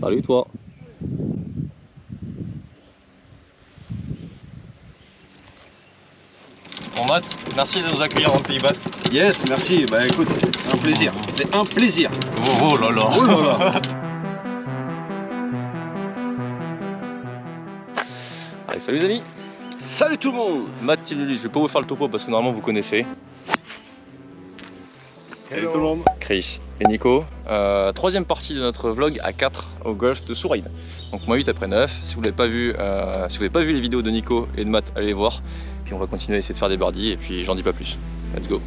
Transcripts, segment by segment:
Salut toi. Bon Mat, merci de nous accueillir dans le Pays Basque. Yes, merci, bah écoute, c'est un plaisir, c'est un plaisir. Oh, oh là là. Oh là là. Allez, salut les amis. Salut tout le monde. Mat, je ne vais pas vous faire le topo parce que normalement vous connaissez. Salut tout le monde. Chris et Nico. Troisième partie de notre vlog à 4 au golf de Souraïde. Donc moins 8 après 9. Si vous n'avez pas vu, les vidéos de Nico et de Mat, allez les voir. Puis on va continuer à essayer de faire des birdies et puis j'en dis pas plus. Let's go.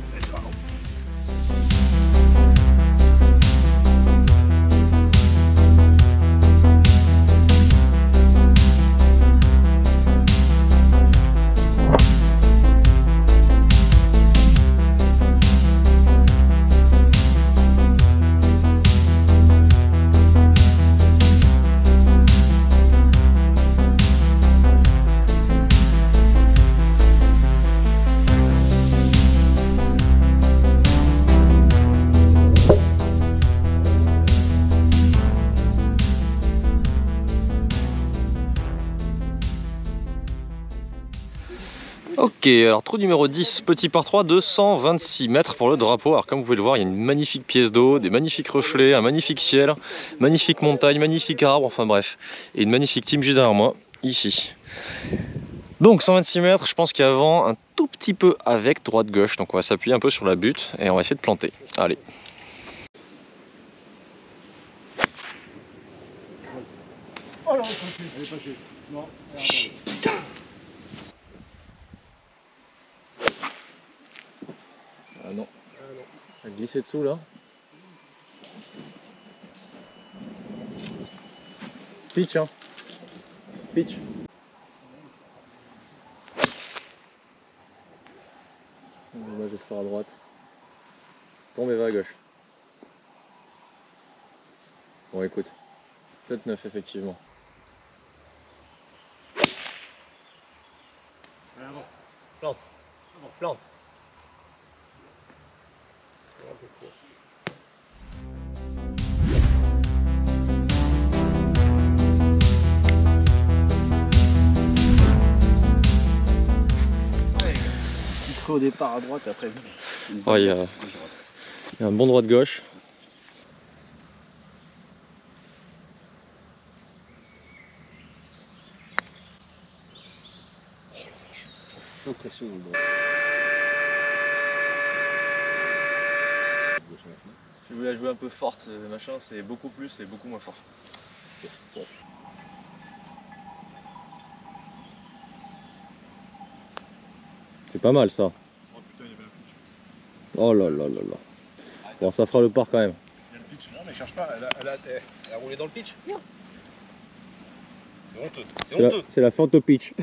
Ok, alors trou numéro 10, petit par 3, 226 mètres pour le drapeau. Alors comme vous pouvez le voir, il y a une magnifique pièce d'eau, des magnifiques reflets, un magnifique ciel, magnifique montagne, magnifique arbre, enfin bref. Et une magnifique team juste derrière moi, ici. Donc 126 mètres, je pense qu'avant, un tout petit peu avec droite-gauche. Donc on va s'appuyer un peu sur la butte et on va essayer de planter. Allez. Oh là, elle est passée. Non, elle est passée. Ah non, elle a glissé dessous là. Pitch hein. Pitch. Dommage, elle sort à droite. Tombe et va à gauche. Bon écoute, peut-être 9 effectivement. Allez avance, plante, avance, plante. Au départ à droite, après il y a un bon droit de gauche. Je voulais la jouer un peu forte, machin, c'est beaucoup plus et beaucoup moins fort. C'est pas mal ça. Oh putain, il y avait un pitch. Oh là là là là. Bon, ça fera le par quand même. Il y a le pitch. Non mais cherche pas, elle a roulé dans le pitch. C'est honteux. C'est honteux. C'est la fente au pitch.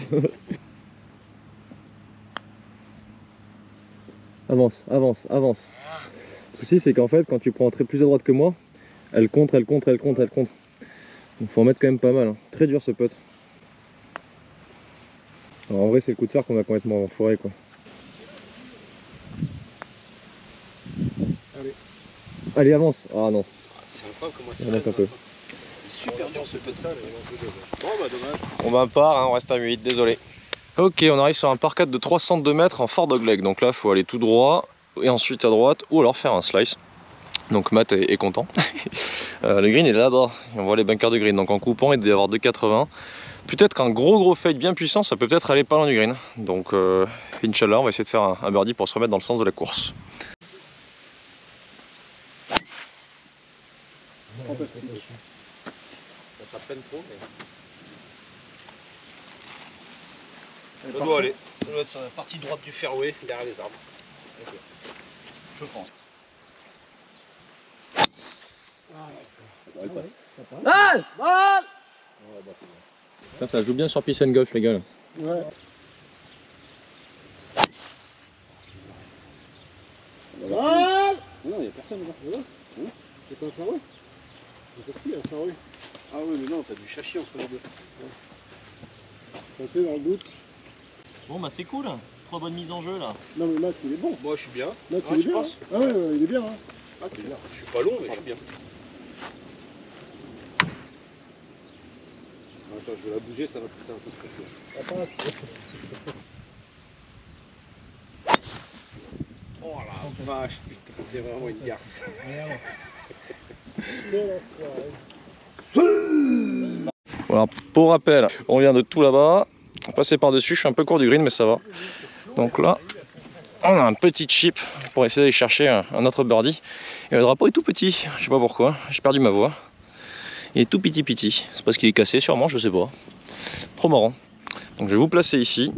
Avance, avance, avance. Le souci c'est qu'en fait quand tu prends un trait plus à droite que moi, elle contre, elle contre, elle contre, elle contre. Donc faut en mettre quand même pas mal. Hein. Très dur ce putt. Alors, en vrai c'est le coup de fer qu'on a complètement enfoiré quoi. Allez. Allez avance. Ah non. Ah, c'est incroyable comment ça monte un peu. Super dur ce peu de ça mais... Bon bah dommage. On va un par, hein, on reste à 8, désolé. Ok, on arrive sur un par 4 de 302 mètres en fort dogleg. Donc là il faut aller tout droit et ensuite à droite ou alors faire un slice. Donc Matt est content. Le green est là-bas. On voit les bunkers de green. Donc en coupant il doit y avoir 2,80. Peut-être qu'un gros fade bien puissant, ça peut peut-être aller pas loin du green. Donc Inch'Allah, on va essayer de faire un birdie pour se remettre dans le sens de la course. Fantastique. Ça fera peine trop, mais... Ça doit aller. Ça doit être sur la partie droite du fairway, derrière les arbres. Okay. Je pense. Ah, ah, ça joue bien sur Peace and Golf les gars. Ouais. Ah non, y'a personne là. C'est pas un faroué. C'est sorti un faroué. Ah oui mais non, t'as du châchis entre les deux. T'es dans le doute. Bon bah c'est cool. trois bonnes mises en jeu là. Non mais Mat il est bon. Moi je suis bien. Mat il est bien. Ah ouais il est bien. Je suis pas long mais je suis bien. Attends, je vais la bouger, ça va pousser un peu ce que je fais. Oh la vache, putain, t'es vraiment une garce. Voilà, pour rappel, on vient de tout là-bas. On passait par-dessus, je suis un peu court du green, mais ça va. Donc là, on a un petit chip pour essayer d'aller chercher un autre birdie. Et le drapeau est tout petit, je sais pas pourquoi, j'ai perdu ma voix. Il est tout petit. C'est parce qu'il est cassé, sûrement, je sais pas. Trop marrant. Donc je vais vous placer ici,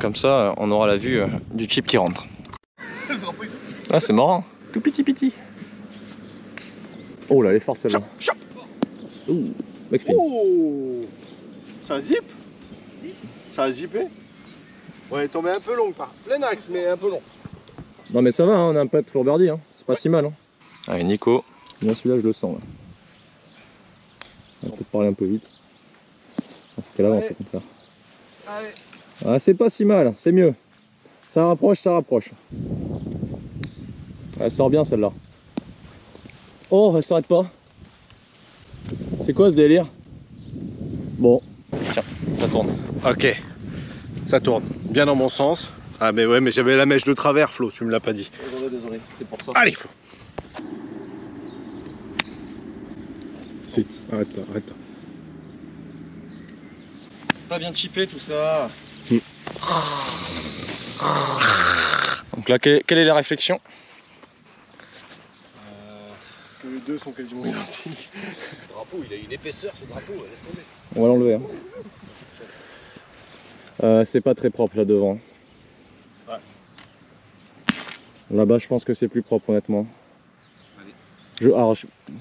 comme ça on aura la vue du chip qui rentre. Ah c'est marrant, tout petit. Oh là, elle est forte celle-là. Ouh, backspin. Oh, ça zip. Ça a zippé. Ouais, elle est tombée un peu longue, par plein axe, mais un peu long. Non mais ça va, hein, on a un putt pour birdie, hein. C'est pas si mal. Hein. Allez Nico. Moi celui-là je le sens. Là. On va peut-être parler un peu vite. Il faut qu'elle avance au contraire. Allez. Ah, c'est pas si mal, c'est mieux. Ça rapproche, Elle sort bien celle-là. Oh, elle s'arrête pas. C'est quoi ce délire? Bon. Tiens, ça tourne. Ok, ça tourne. Bien dans mon sens. Ah mais ouais, mais j'avais la mèche de travers Flo, tu me l'as pas dit. Désolé, c'est pour ça. Allez Flo. Sit, arrête. Pas bien chippé tout ça. Donc là, quelle est la réflexion? Que les deux sont quasiment identiques. Le drapeau, il a une épaisseur ce drapeau, laisse tomber. On va l'enlever. Hein. C'est pas très propre là devant. Ouais. Là-bas, je pense que c'est plus propre honnêtement.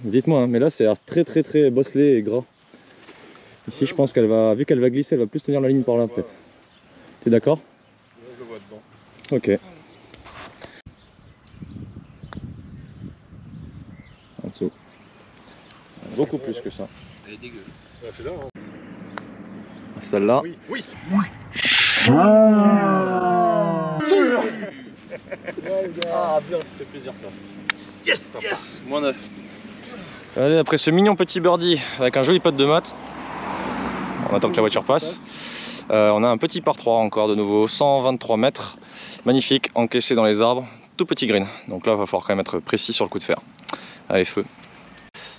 Dites-moi, hein, mais là c'est très bosselé et gras. Ici je pense qu'elle va, vu qu'elle va glisser, elle va plus tenir la ligne par là peut-être. T'es d'accord? Je le vois dedans. Ok. En dessous. Beaucoup plus que ça. Elle est dégueu. Elle a fait là, hein. Celle-là. Oui. Ah bien, c'était plaisir ça. Yes, moins 9. Allez, après ce mignon petit birdie avec un joli putt de Mat, on attend que la voiture passe. On a un petit par 3 encore de nouveau, 123 mètres, magnifique, encaissé dans les arbres, tout petit green. Donc là, il va falloir quand même être précis sur le coup de fer. Allez, feu.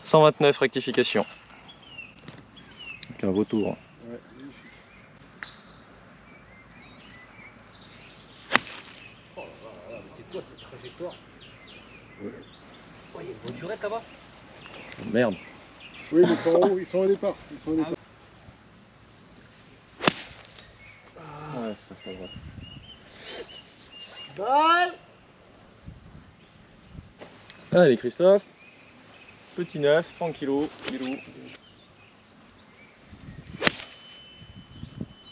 129 rectification. Donc un vautour. Ouais. Oh là là, c'est quoi cette trajectoire? Ouais. Oh, il y a une voiturette là-bas. Merde. Oui, mais ils sont au départ. Ouais, ça reste à droite. Balle. Allez, Christophe. Petit 9, tranquillou.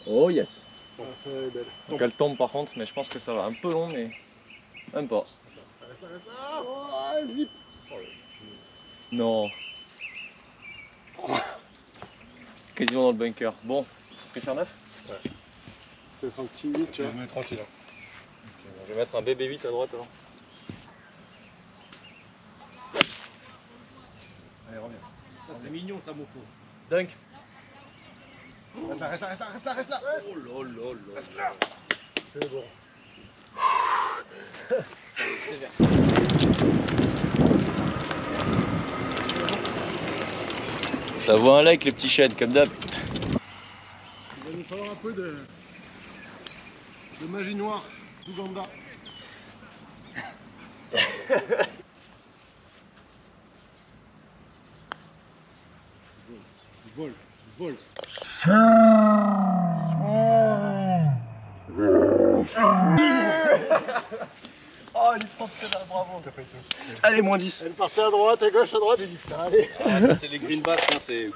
Oh yes. Ah, ça est belle. Donc elle tombe par contre, mais je pense que ça va un peu long, mais même pas. Oh, elle zip. Non. Quasiment dans le bunker. Bon, tu préfères 9? Ouais. Tu fais un petit 8, tu vois. Je me mets tranquille. Hein. Okay, bon, je vais mettre un BB8 à droite alors. Allez, reviens. Ça c'est mignon ça, mon fou. Dunk. Oh. Reste là. Oh lololol. Reste là. C'est bon. Ça vaut un like les petits chaînes comme d'hab. Il va nous falloir un peu de magie noire d'Ouganda. Vol. Oh, elle est propre celle-là, bravo! Allez, moins 10! Elle partait à gauche, à droite, j'ai dit putain, allez! Ah, ça, c'est les greenbacks, hein, c'est.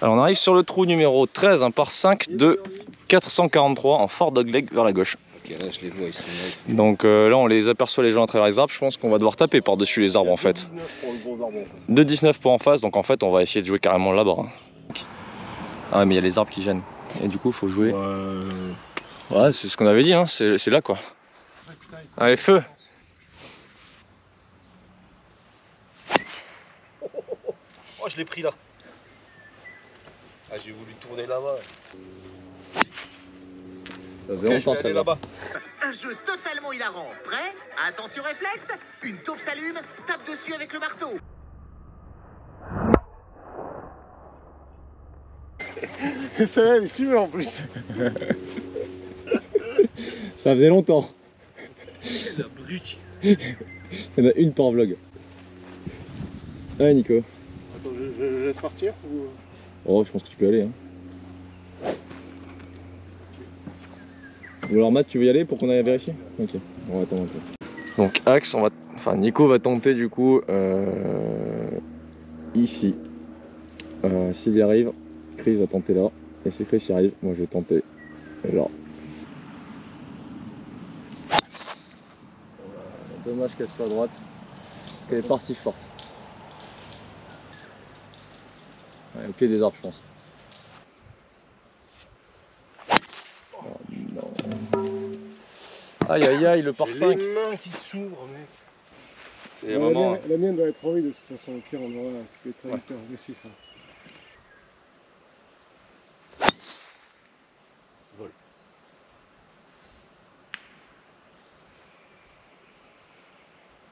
Alors, on arrive sur le trou numéro 13, un par 5 de 443 en fort dogleg vers la gauche. Ok, là, je les vois, ils sont là. Donc là, on les aperçoit les gens à travers les arbres, je pense qu'on va devoir taper par-dessus les arbres en fait. 2,19 pour en face, donc en fait, on va essayer de jouer carrément là-bas. Hein. Ah, mais il y a les arbres qui gênent, et du coup, il faut jouer. Ouais, c'est ce qu'on avait dit, hein, c'est là quoi. Ouais, putain, allez, feu! Oh, je l'ai pris là. Ah, j'ai voulu tourner là-bas. Ça faisait longtemps ça là-bas. Un jeu totalement hilarant. Prêt? Attention réflexe. Une taupe s'allume, tape dessus avec le marteau. Ça là, elle est fumée en plus. Ça faisait longtemps. La brute. Il y en a une par vlog. Ouais, Nico. Attends, je laisse partir ou... Oh, je pense que tu peux y aller. Hein. Ou alors Matt, tu veux y aller pour qu'on aille à vérifier? Ok, on va attendre un peu. Donc Axe, on va... enfin Nico va tenter du coup ici. S'il y arrive, Chris va tenter là. Et si Chris y arrive, moi je vais tenter là. Dommage qu'elle soit à droite, parce qu'elle est partie forte. Ouais, au pied des arbres, je pense. Oh non. Aïe aïe aïe, le par 5. Les mains qui s'ouvrent, mec. C'est vraiment... La mienne doit être horrible de toute façon. Au pire, on aura un très hyper agressif. Hein. Vol.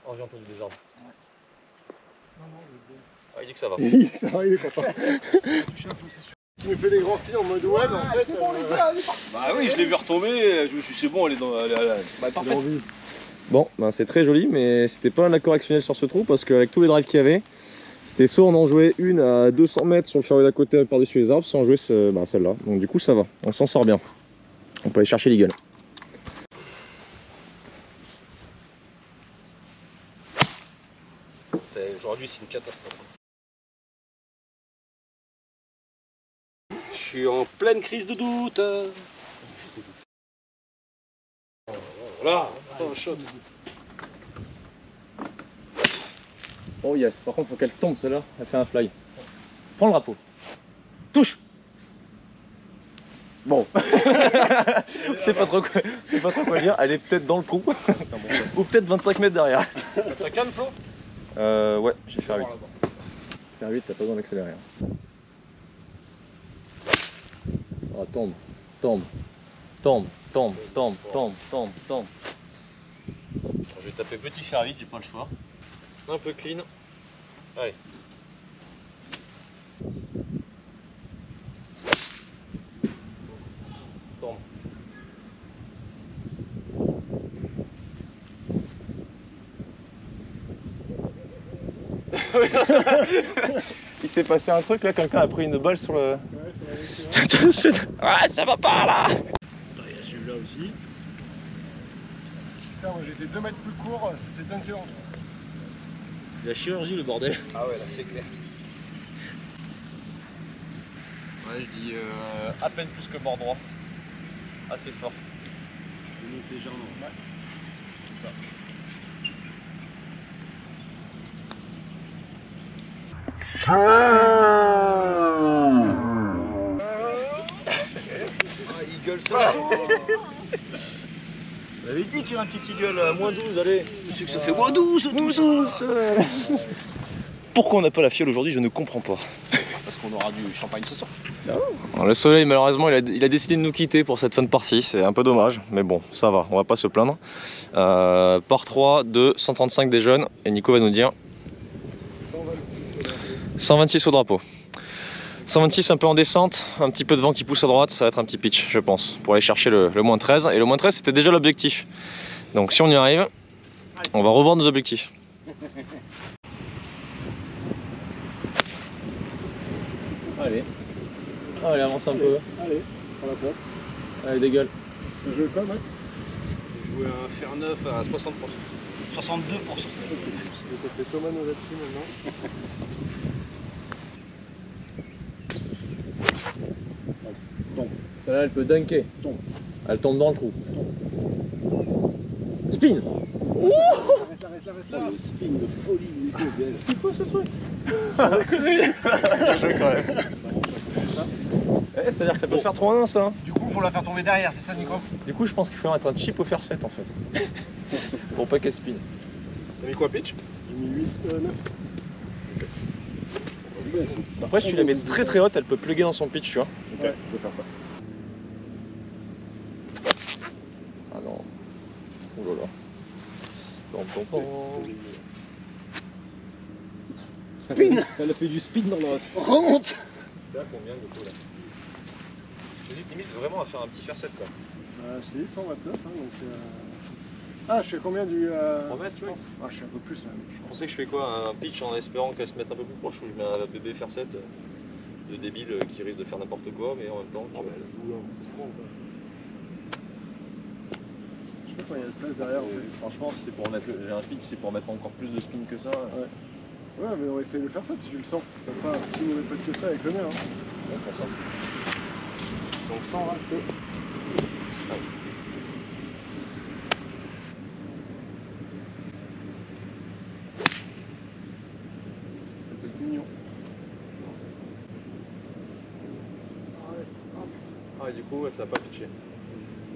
Oh, j'ai entendu des arbres. Ouais. Non, non, je... Ah, il dit que ça va. Il dit que ça va, il est content. Tu me fais des grands signes en mode ouais, mais en fait. C'est bon, les gars, bah oui, je l'ai vu retomber, je me suis dit c'est bon, elle est dans la. Bah, parfait. Bon, ben c'est très joli, mais c'était pas la correctionnelle sur ce trou parce qu'avec tous les drives qu'il y avait, c'était soit on en jouait une à 200 mètres sur le fairway d'à côté par-dessus les arbres, soit on jouait celle-là. Donc du coup, ça va, on s'en sort bien. On peut aller chercher les gueules. Aujourd'hui, c'est une catastrophe. Je suis en pleine crise de doute. Voilà, attends, un shot. Oh yes, par contre, faut qu'elle tombe celle-là. Elle fait un fly. Prends le drapeau. Touche. Bon. C'est pas trop quoi dire. Elle est peut-être dans le trou. Ou peut-être 25 mètres derrière. T'as calme, Flo? Ouais, j'ai fait un 8. Faire 8, t'as pas besoin d'accélérer. Hein. Oh, tombe, tombe, tombe, tombe, tombe, tombe, tombe, tombe. Je vais taper petit faire 8, j'ai pas le choix. Un peu clean. Allez. Tombe. Il s'est passé un truc là, quelqu'un a pris une balle sur le... Ouais, ça va, ouais, ça va pas là. Il y a celui-là aussi. Putain, moi j'étais 2 mètres plus court, c'était dingue. La chirurgie, le bordel. Ah ouais, là c'est clair. Ouais, je dis à peine plus que bord droit. Assez fort. Je monte légèrement. Ouais. C'est ça. Il gueule ça. Vous avez dit qu'il y a un petit gueule à moins 12, allez. C'est que ça fait moins 12, 12. Pourquoi on n'a pas la fiole aujourd'hui, je ne comprends pas. Parce qu'on aura du champagne ce soir. Non, le soleil, malheureusement, il a décidé de nous quitter pour cette fin de par 6. C'est un peu dommage, mais bon, ça va, on va pas se plaindre. Par 3 de 135 des jeunes, et Nico va nous dire... 126 au drapeau. 126 un peu en descente, un petit peu de vent qui pousse à droite, ça va être un petit pitch je pense, pour aller chercher le moins 13. Et le moins 13 c'était déjà l'objectif. Donc si on y arrive, on va revoir nos objectifs. Allez, allez avance un peu. Allez, prends la pointe. Allez dégueule. T'as joué quoi Matt? J'ai joué un fer 9 à 60%. 62%. T'as fait Thomas nous là-dessus maintenant. Là, elle peut dunker. Tombe. Elle tombe dans le trou. Tombe. Spin. Ouh, reste là. Oh, le spin de folie, Nico. C'est quoi ce truc? Ça va déconner. Je crois. C'est-à-dire que ça peut faire 3-1 ça. Du coup, faut la faire tomber derrière, c'est ça Nico? Du coup je pense qu'il faut mettre un chip au fer 7 en fait. Pour pas qu'elle spin. T'as mis quoi pitch? J'ai mis 8, 9. Okay. Après si tu la mets très très haute, elle peut plugger dans son pitch tu vois. Ok, ouais. Je vais faire ça. Ah non. Oh là là. Spin. Elle a fait du speed dans la ref. Remonte. C'est à combien du coup là? J'hésite limite vraiment à faire un petit fer 7 quoi. Je t'ai dit 129 hein, donc... Ah je fais combien du... 3 mètres tu vois? Ah je suis un peu plus là. Je pensais que je fais quoi? Un pitch en espérant qu'elle se mette un peu plus proche où je mets un bébé fer 7 de débile qui risque de faire n'importe quoi mais en même temps... Oh, bah, elle joue là, on comprend, je sais pas quand il y a de place derrière. Franchement si c'est pour mettre... J'ai un pitch, c'est pour mettre encore plus de spin que ça. Ouais. Ouais mais on va essayer de le faire ça si tu le sens. T'as pas si mauvais pote que ça avec le mien. Hein. Ouais pour ça. Donc 100 là je peux. C'est pas bon. Ça peut être mignon. Ah ouais, du coup ça a pas pitché.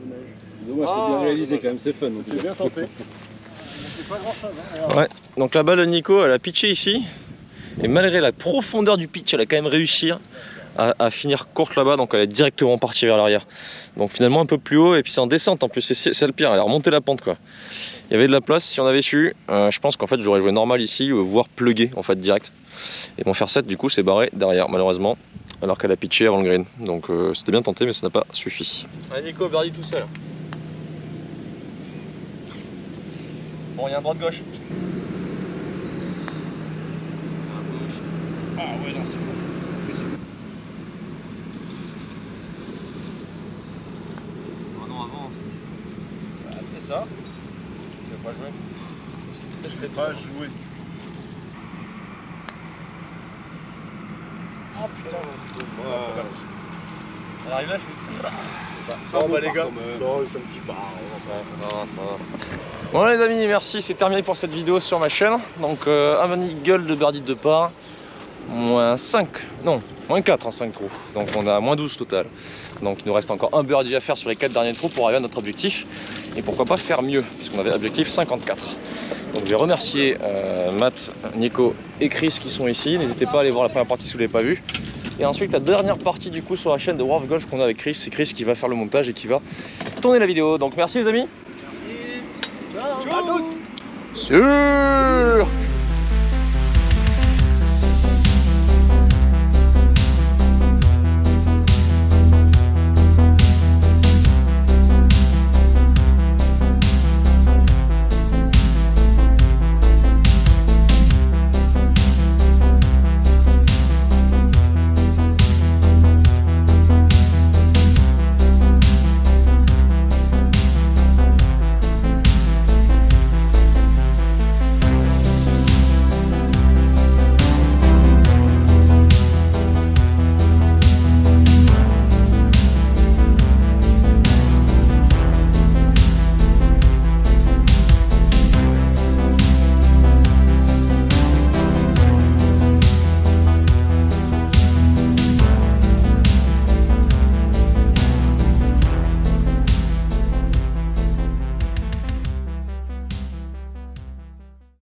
Dommage. C'est dommage, c'est bien réalisé quand même, c'est fun. C'était bien tenté. C'est pas grand chose hein. Alors... Ouais. Donc là-bas, le Nico, elle a pitché ici. Et malgré la profondeur du pitch, elle a quand même réussi à finir courte là-bas. Donc elle est directement partie vers l'arrière. Donc finalement un peu plus haut. Et puis c'est en descente en plus. C'est le pire. Elle a remonté la pente quoi. Il y avait de la place. Si on avait su, je pense qu'en fait j'aurais joué normal ici, voire plugué en fait direct. Et mon fer 7 du coup s'est barré derrière malheureusement. Alors qu'elle a pitché avant le green. Donc c'était bien tenté mais ça n'a pas suffi. Allez Nico, birdie tout seul. Bon, il y a un droit de gauche. Ah ouais, non, c'est bon. Ah non, avance. Ah, c'était ça. Je vais pas jouer. Je vais pas jouer. Oh putain. Elle arrive là, je fais. Bon bah les gars, c'est un petit bar. Bon les amis, merci, c'est terminé pour cette vidéo sur ma chaîne. Donc un eagle de birdie de par. Moins 5, non, moins 4 en 5 trous. Donc on a moins 12 total. Donc il nous reste encore un birdie à faire sur les 4 derniers trous pour arriver à notre objectif. Et pourquoi pas faire mieux, puisqu'on avait objectif 54. Donc je vais remercier Mat, Nico et Chris qui sont ici. N'hésitez pas à aller voir la première partie si vous ne l'avez pas vue. Et ensuite la dernière partie du coup sur la chaîne de War of Golf qu'on a avec Chris. C'est Chris qui va faire le montage et qui va tourner la vidéo. Donc merci les amis. Merci. Ciao. Sur